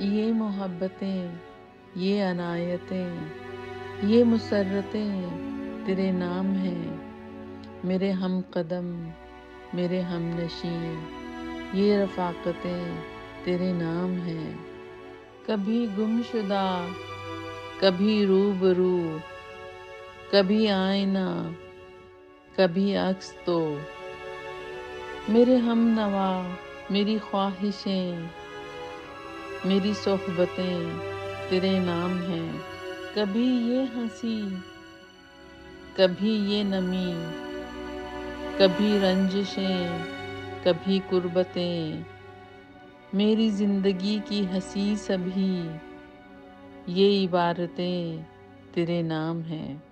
ये मोहब्बतें, ये अनायतें, ये मुसरतें तेरे नाम हैं। मेरे हम कदम, मेरे हम नशीं, ये रफ़ाकतें तेरे नाम हैं। कभी गुमशुदा, कभी रूबरू, कभी आईना, कभी अक्स तो। मेरे हम नवा, मेरी ख्वाहिशें, मेरी सोहबतें तेरे नाम हैं। कभी ये हंसी, कभी ये नमी, कभी रंजिशें, कभी कुर्बतें। मेरी ज़िंदगी की हंसी सभी ये इबारतें तेरे नाम हैं।